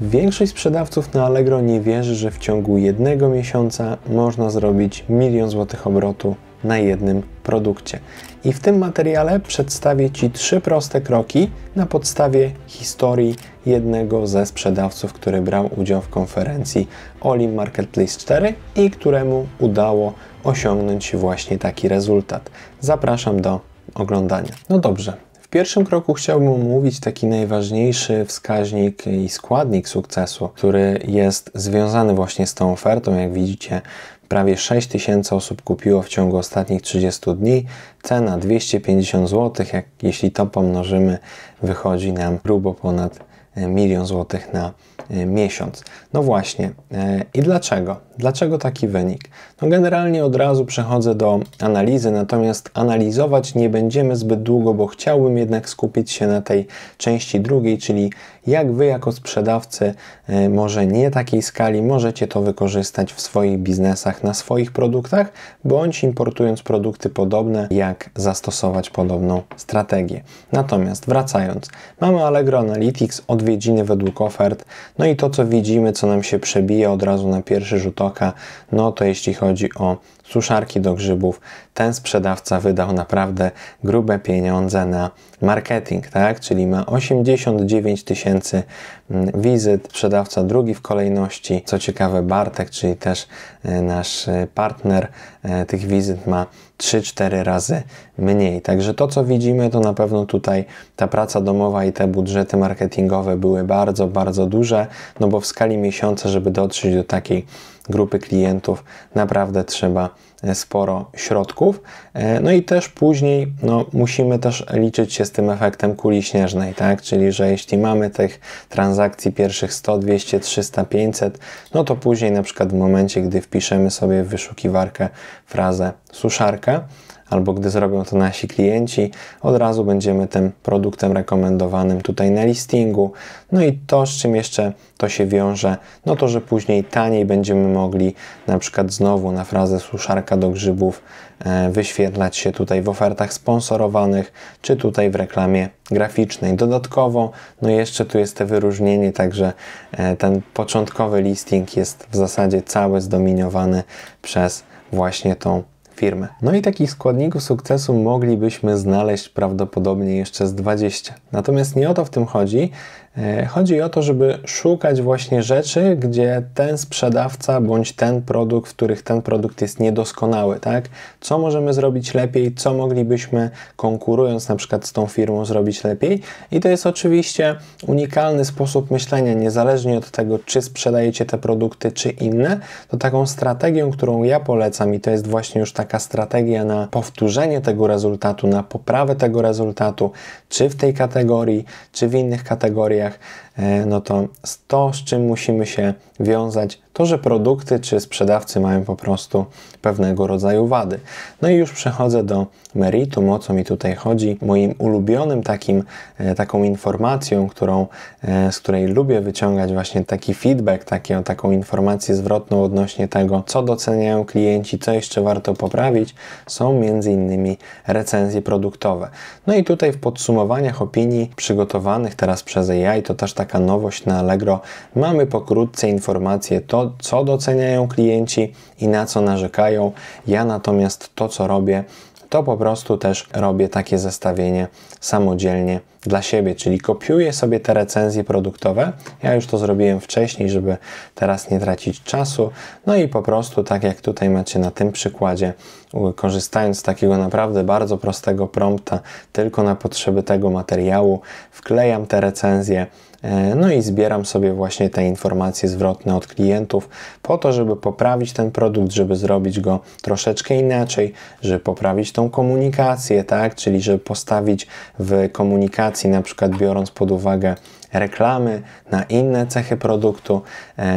Większość sprzedawców na Allegro nie wierzy, że w ciągu jednego miesiąca można zrobić 1 000 000 złotych obrotu na jednym produkcie. I w tym materiale przedstawię Ci 3 proste kroki na podstawie historii jednego ze sprzedawców, który brał udział w konferencji Oli Marketplace 4 i któremu udało osiągnąć właśnie taki rezultat. Zapraszam do oglądania. No dobrze. W pierwszym kroku chciałbym omówić taki najważniejszy wskaźnik i składnik sukcesu, który jest związany właśnie z tą ofertą. Jak widzicie, prawie 6000 osób kupiło w ciągu ostatnich 30 dni. Cena 250 zł, jeśli to pomnożymy, wychodzi nam grubo ponad 1 000 000 złotych na miesiąc. No właśnie. I dlaczego? Dlaczego taki wynik? No generalnie od razu przechodzę do analizy, natomiast analizować nie będziemy zbyt długo, bo chciałbym jednak skupić się na tej części drugiej, czyli jak Wy jako sprzedawcy, może nie takiej skali, możecie to wykorzystać w swoich biznesach, na swoich produktach, bądź importując produkty podobne, jak zastosować podobną strategię. Natomiast wracając, mamy Allegro Analytics, odwiedziny według ofert, no i to, co widzimy, co nam się przebija od razu na pierwszy rzut oka, no to jeśli chodzi o suszarki do grzybów, ten sprzedawca wydał naprawdę grube pieniądze na marketing, tak? Czyli ma 89 000 wizyt, sprzedawca drugi w kolejności. Co ciekawe, Bartek, czyli też nasz partner, tych wizyt ma 3-4 razy mniej. Także to, co widzimy, to na pewno tutaj ta praca domowa i te budżety marketingowe były bardzo, bardzo duże, no bo w skali miesiąca, żeby dotrzeć do takiej grupy klientów, naprawdę trzeba sporo środków. No i też później musimy też liczyć się z tym efektem kuli śnieżnej, tak? Czyli że jeśli mamy tych transakcji pierwszych 100, 200, 300, 500, no to później na przykład w momencie, gdy wpiszemy sobie w wyszukiwarkę frazę suszarka, albo gdy zrobią to nasi klienci, od razu będziemy tym produktem rekomendowanym tutaj na listingu. No i to, z czym jeszcze to się wiąże, no to, że później taniej będziemy mogli na przykład znowu na frazę suszarka do grzybów wyświetlać się tutaj w ofertach sponsorowanych, czy tutaj w reklamie graficznej. Dodatkowo, no jeszcze tu jest to wyróżnienie, także ten początkowy listing jest w zasadzie cały zdominowany przez właśnie tą firmy. No i takich składników sukcesu moglibyśmy znaleźć prawdopodobnie jeszcze z 20. Natomiast nie o to w tym chodzi. Chodzi o to, żeby szukać właśnie rzeczy, gdzie ten sprzedawca bądź ten produkt, w których ten produkt jest niedoskonały, tak? Co możemy zrobić lepiej, co moglibyśmy, konkurując na przykład z tą firmą, zrobić lepiej. I to jest oczywiście unikalny sposób myślenia, niezależnie od tego, czy sprzedajecie te produkty, czy inne. To taką strategią, którą ja polecam, i to jest właśnie już taka strategia na powtórzenie tego rezultatu, na poprawę tego rezultatu, czy w tej kategorii, czy w innych kategoriach, no to, z czym musimy się wiązać, to, że produkty czy sprzedawcy mają po prostu pewnego rodzaju wady. No i już przechodzę do meritum, o co mi tutaj chodzi. Moim ulubionym taką informacją, z której lubię wyciągać właśnie taki feedback, taką informację zwrotną odnośnie tego, co doceniają klienci, co jeszcze warto poprawić, są m.in. recenzje produktowe. No i tutaj w podsumowaniach opinii przygotowanych teraz przez AI, to też taka nowość na Allegro, mamy pokrótce informacje, to co doceniają klienci i na co narzekają. Ja natomiast to, co robię, to po prostu też robię takie zestawienie samodzielnie dla siebie, czyli kopiuję sobie te recenzje produktowe. Ja już to zrobiłem wcześniej, żeby teraz nie tracić czasu. No i po prostu, tak jak tutaj macie na tym przykładzie, korzystając z takiego naprawdę bardzo prostego prompta, tylko na potrzeby tego materiału, wklejam te recenzje, no i zbieram sobie właśnie te informacje zwrotne od klientów po to, żeby poprawić ten produkt, żeby zrobić go troszeczkę inaczej, żeby poprawić tą komunikację, tak? Czyli żeby postawić w komunikacji, na przykład biorąc pod uwagę reklamy, na inne cechy produktu,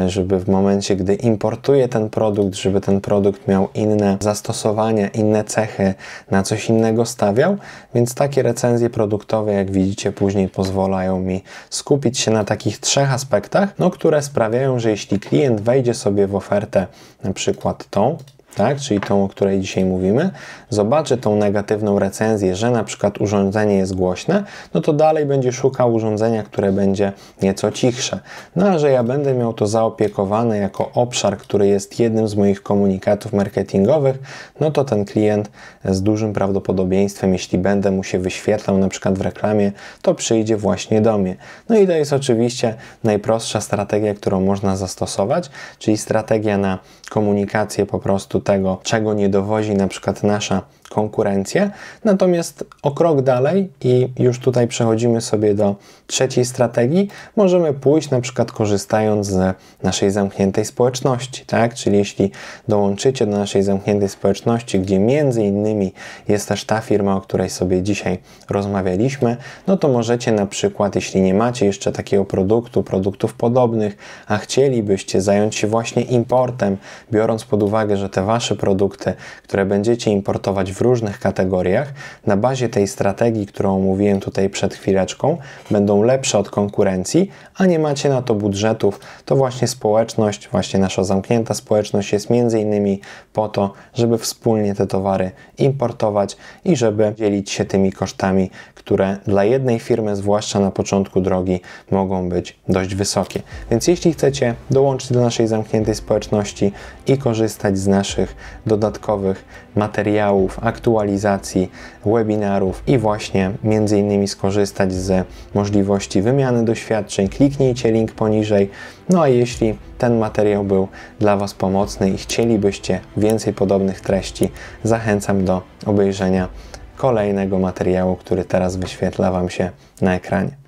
żeby w momencie, gdy importuję ten produkt, żeby ten produkt miał inne zastosowania, inne cechy, na coś innego stawiał. Więc takie recenzje produktowe, jak widzicie, później pozwalają mi skupić się na takich 3 aspektach, które sprawiają, że jeśli klient wejdzie sobie w ofertę, na przykład tą, tak, czyli tą, o której dzisiaj mówimy, zobaczy tą negatywną recenzję, że na przykład urządzenie jest głośne, no to dalej będzie szukał urządzenia, które będzie nieco cichsze. No a że ja będę miał to zaopiekowane jako obszar, który jest jednym z moich komunikatów marketingowych, no to ten klient z dużym prawdopodobieństwem, jeśli będę mu się wyświetlał na przykład w reklamie, to przyjdzie właśnie do mnie. No i to jest oczywiście najprostsza strategia, którą można zastosować, czyli strategia na komunikację po prostu tego, czego nie dowozi na przykład nasza konkurencja. Natomiast o krok dalej i już tutaj przechodzimy sobie do trzeciej strategii. Możemy pójść na przykład korzystając z naszej zamkniętej społeczności, tak? Czyli jeśli dołączycie do naszej zamkniętej społeczności, gdzie między innymi jest też ta firma, o której sobie dzisiaj rozmawialiśmy, no to możecie na przykład, jeśli nie macie jeszcze takiego produktu, produktów podobnych, a chcielibyście zająć się właśnie importem, biorąc pod uwagę, że te wasze produkty, które będziecie importować w różnych kategoriach, na bazie tej strategii, którą omówiłem tutaj przed chwileczką, będą lepsze od konkurencji, a nie macie na to budżetów, to właśnie społeczność, właśnie nasza zamknięta społeczność jest między innymi po to, żeby wspólnie te towary importować i żeby dzielić się tymi kosztami, które dla jednej firmy, zwłaszcza na początku drogi, mogą być dość wysokie. Więc jeśli chcecie dołączyć do naszej zamkniętej społeczności i korzystać z naszych dodatkowych materiałów, aktualizacji, webinarów i właśnie między innymi skorzystać z możliwości wymiany doświadczeń, kliknijcie link poniżej. No a jeśli ten materiał był dla Was pomocny i chcielibyście więcej podobnych treści, zachęcam do obejrzenia kolejnego materiału, który teraz wyświetla Wam się na ekranie.